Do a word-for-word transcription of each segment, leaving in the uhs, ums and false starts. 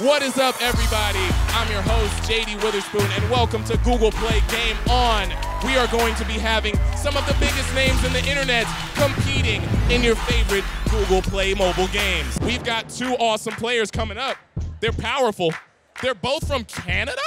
What is up, everybody? I'm your host, J D Witherspoon, and welcome to Google Play Game On. We are going to be having some of the biggest names in the internet competing in your favorite Google Play mobile games. We've got two awesome players coming up. They're powerful. They're both from Canada?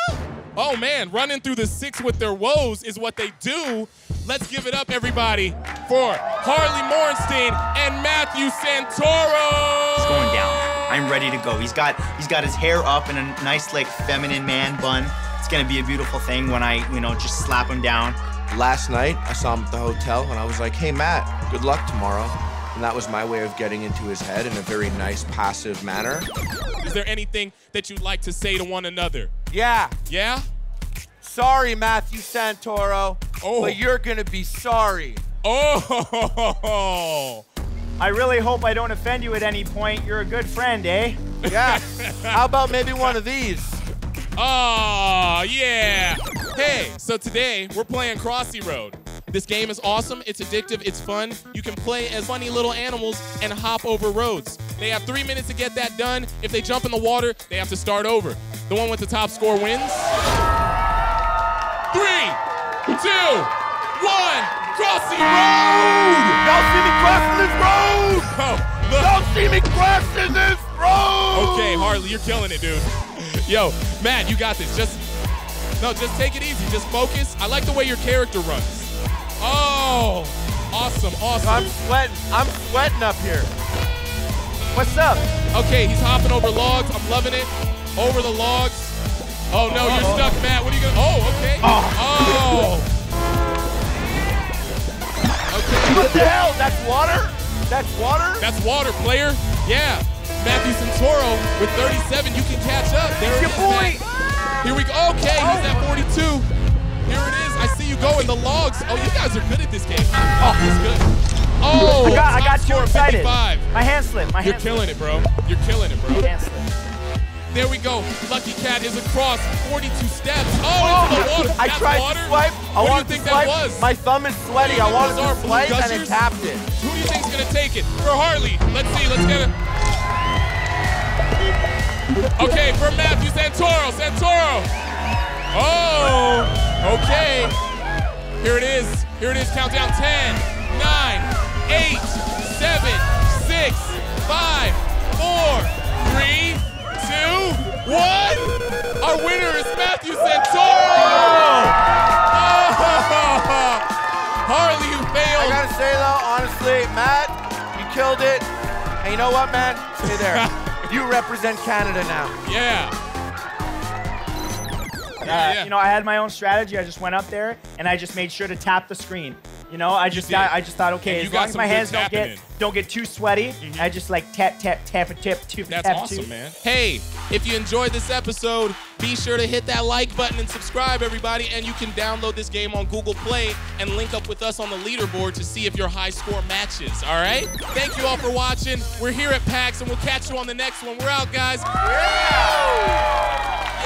Oh man, running through the six with their woes is what they do. Let's give it up, everybody, for Harley Morenstein and Matthew Santoro. It's going down. I'm ready to go. He's got he's got his hair up in a nice, like, feminine man bun. It's gonna be a beautiful thing when I, you know, just slap him down. Last night, I saw him at the hotel, and I was like, hey, Matt, good luck tomorrow. And that was my way of getting into his head in a very nice, passive manner. Is there anything that you'd like to say to one another? Yeah. Yeah? Sorry, Matthew Santoro, oh. But you're gonna be sorry. Oh! I really hope I don't offend you at any point. You're a good friend, eh? Yeah. How about maybe one of these? Oh, yeah. Hey, so today we're playing Crossy Road. This game is awesome, it's addictive, it's fun. You can play as funny little animals and hop over roads. They have three minutes to get that done. If they jump in the water, they have to start over. The one with the top score wins. Three, two, one, Crossy Road! Y'all see me crossing this road! Oh, y'all see me crossing this road! Okay, Harley, you're killing it, dude. Yo, Matt, you got this. Just, no, just take it easy. Just focus. I like the way your character runs. Oh, awesome, awesome. I'm sweating. I'm sweating up here. What's up? Okay, he's hopping over logs. I'm loving it. Over the logs. Oh, no, you're Uh-oh. stuck, Matt. What are you going to... Oh, okay. Oh. oh. Okay. What the hell? That's water? That's water? That's water, player. Yeah. Matthew Santoro with thirty-seven. You can catch up. There it is, boy. Matt. Here we go. Okay, oh. He's at forty-two. Here it is. I see you going. The logs. Oh, you guys are good at this game. Oh, it's good. Oh, I got, I got too excited. fifty-five. My hand slipped. My hand You're killing slip. it, bro. You're killing it, bro. Hand slip. There we go. Lucky Cat is across forty-two steps. Oh, into the water. I tried water. to swipe. I what do you think that was? My thumb is sweaty. I wanted to swipe and it tapped it. Who do you think's gonna take it? For Harley. Let's see. Let's get it. Okay, for Matthew Santoro. Santoro. Oh. Okay. Here it is. Here it is. Countdown: ten, nine, eight, seven, six, five, four, three. What? Our winner is Matthew Santoro! Oh! Harley, you failed. I gotta say though, honestly, Matt, you killed it. And you know what, man? Stay there. You represent Canada now. Yeah. Uh, yeah. You know, I had my own strategy. I just went up there and I just made sure to tap the screen. You know, I just got, I just thought, okay, as long as my hands don't get don't get too sweaty, mm-hmm. I just like tap tap tap a tip tap. That's tap, awesome, too. man. Hey, if you enjoyed this episode, be sure to hit that like button and subscribe, everybody. And you can download this game on Google Play and link up with us on the leaderboard to see if your high score matches. All right. Thank you all for watching. We're here at PAX, and we'll catch you on the next one. We're out, guys. Yeah.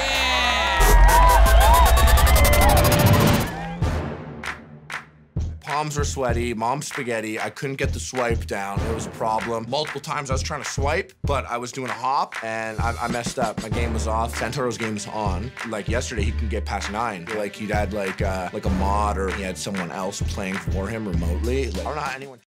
Yeah. Palms were sweaty, mom's spaghetti. I couldn't get the swipe down. It was a problem. Multiple times I was trying to swipe, but I was doing a hop and I, I messed up. My game was off. Santoro's game was on. Like yesterday, he could get past nine. Like he'd had like uh, like a mod, or he had someone else playing for him remotely. Like, I don't know how anyone.